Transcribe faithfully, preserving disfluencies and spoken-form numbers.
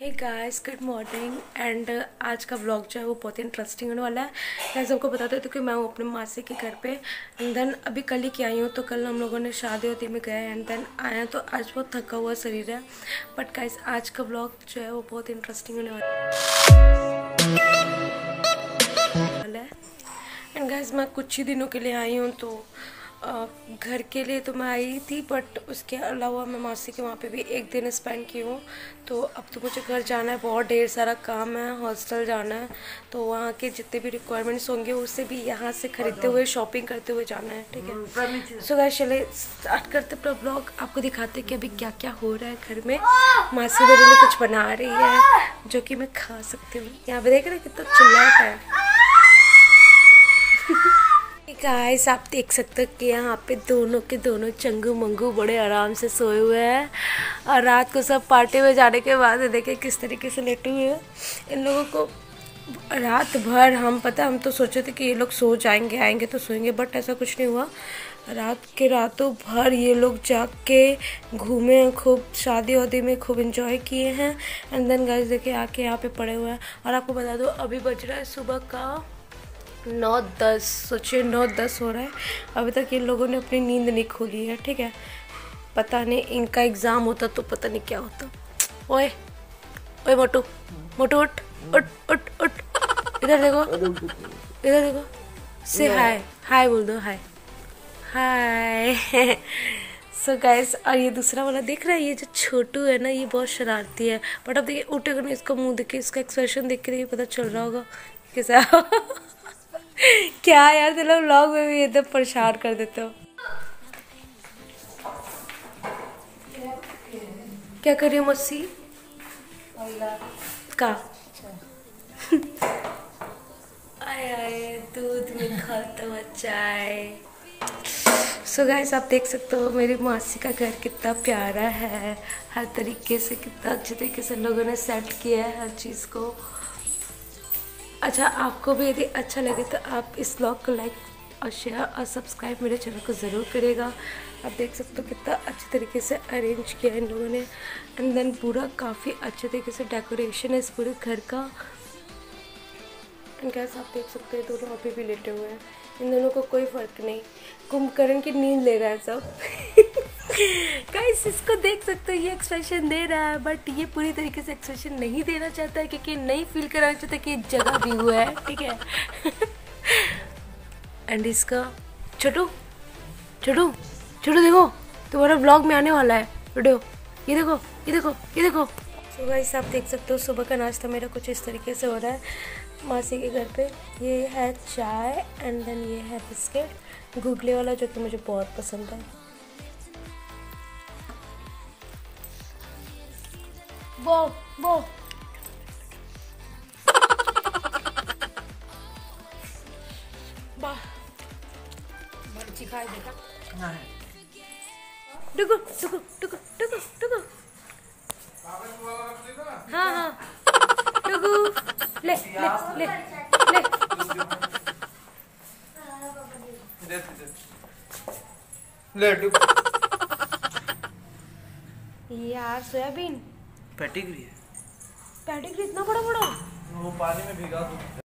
Hey guys, good morning. And आज का vlog जो है वो बहुत ही इंटरेस्टिंग होने वाला है। मैं सबको बताता हूँ तो कि मैं हूँ अपने मासी के घर पे। एंड देन अभी कल ही के आई हूँ, तो कल हम लोगों ने शादी होती में गए एंड देन आया, तो आज बहुत थका हुआ शरीर है। बट गाइस, आज का व्लॉग जो है वो बहुत इंटरेस्टिंग होने वाला है। एंड गाइस, मैं कुछ ही दिनों के लिए आई हूँ, तो घर के लिए तो मैं आई थी, बट उसके अलावा मैं मासी के वहाँ पे भी एक दिन स्पेंड की हूँ। तो अब तो मुझे घर जाना है, बहुत ढेर सारा काम है, हॉस्टल जाना है, तो वहाँ के जितने भी रिक्वायरमेंट्स होंगे उससे भी यहाँ से खरीदते हुए शॉपिंग करते हुए जाना है। ठीक है, सो गाइस चले स्टार्ट करते अपना ब्लॉग। आपको दिखाते कि अभी क्या क्या हो रहा है घर में। मासी मेरे लिए कुछ बना रही है जो कि मैं खा सकती हूँ। यहाँ पर देख रहे कितना चिल्लाता है गाइस। आप देख सकते हो कि यहाँ पे दोनों के दोनों चंगू मंगू बड़े आराम से सोए हुए हैं, और रात को सब पार्टी में जाने के बाद देखें किस तरीके से लेटे हुए हैं। इन लोगों को रात भर हम पता हम तो सोचे थे कि ये लोग सो जाएंगे, आएंगे तो सोएंगे, बट ऐसा कुछ नहीं हुआ। रात के रातों भर ये लोग जाग के घूमे, खूब शादी वादी में खूब इंजॉय किए हैं। एंड देन गाइस देखे आके यहाँ पे पड़े हुए हैं। और आपको बता दो अभी बज रहा है सुबह का नौ दस, सोचिए नौ दस हो रहा है। अभी तक इन लोगों ने अपनी नींद नहीं खोली है। ठीक है, पता नहीं इनका एग्ज़ाम होता तो पता नहीं क्या होता। ओए ओए मोटू मोटू, उठ उठ उठ उठ, इधर देखो इधर देखो, से हाय हाय बोल दो, हाय हाय। सो गाइस, और ये दूसरा वाला देख रहा है, ये जो छोटू है ना, ये बहुत शरारती है, बट अब देखिए उठेगा नहीं। इसका मुँह देखिए, इसका एक्सप्रेशन देख के पता चल रहा होगा कैसा। क्या यार, चलो व्लॉग में भी एकदम परेशान कर देते हो। क्या कर रही हो मस्सी का? आए आए दूध में खाता हुआ चाय। सो गाइस, आप देख सकते हो मेरी मासी का घर कितना प्यारा है, हर तरीके से कितना अच्छे तरीके से लोगों ने सेट किया है हर चीज़ को। अच्छा, आपको भी यदि अच्छा लगे तो आप इस ब्लॉग को लाइक और शेयर और सब्सक्राइब मेरे चैनल को ज़रूर करेगा। आप देख सकते हो कितना अच्छे तरीके से अरेंज किया है इन लोगों ने। एंड देन पूरा काफ़ी अच्छे तरीके से डेकोरेशन है इस पूरे घर का। एंड गाइस, आप देख सकते हैं दोनों अभी भी लेटे हुए हैं, इन दोनों को कोई फ़र्क नहीं, कुंभकर्ण की नींद ले रहा है सब। गाइस, इसको देख सकते हो, ये एक्सप्रेशन दे रहा है, बट ये पूरी तरीके से एक्सप्रेशन नहीं देना चाहता है, क्योंकि नहीं फील कराना चाहता कि जगह भी हुआ है। ठीक है। एंड इसका छोटू छोटू छोटू, देखो तुम्हारा ब्लॉग में आने वाला है वीडियो, ये देखो ये देखो ये देखो। सो गाइस, आप देख सकते हो सुबह का नाश्ता मेरा कुछ इस तरीके से हो रहा है मासी के घर पे। ये है चाय एंड देन ये है बिस्किट घुगले वाला, जो कि मुझे बहुत पसंद है। वो वो वाह, मर्जी खाए देखा। टुकु टुकु टुकु टुकु टुकु, हाँ हाँ टुकु, ले ले ले ले। ले टुकु यार, सोयाबीन पेडिग्री है, पेडिग्री इतना बड़ा बड़ा, वो पानी में भिगा दो।